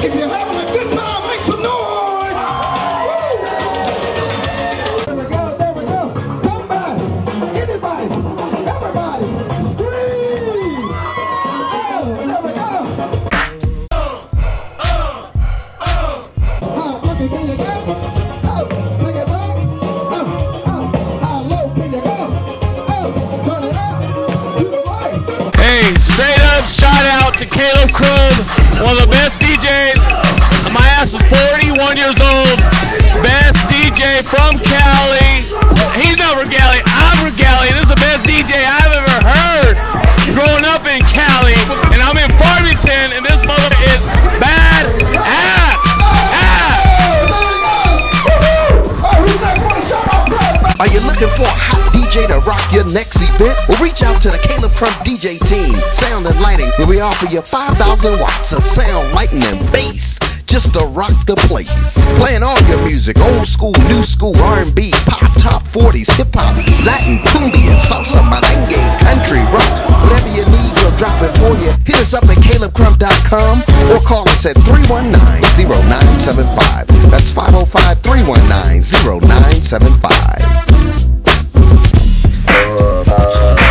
If you're having a good time, make some noise. Woo! There we go, somebody, anybody, everybody, scream. Oh, there we go. How funky can you go? Oh, bring it back. How low can you go? Oh, turn it up to the right. Hey, straight up shout out to Caleb Crump. One of the best DJs. My ass is 41 years old. Best DJ from Cali. He's not Regalia. I'm Regalia. This is the best DJ I've ever heard. Growing up in Cali, and I'm in Farmington, and this mother is bad ass. Are you looking for a hot DJ to rock your next event? Well, reach out to the Caleb Crump DJ team. Sound and lighting, where we offer you 5,000 watts of sound, lighting, and bass just to rock the place. Playing all your music, old school, new school, R&B, pop, top 40s, hip-hop, Latin, cumbia, salsa, merengue, country, rock. Whatever you need, we'll drop it for you. Hit us up at CalebCrump.com or call us at 319-0975. That's 505-319-0975.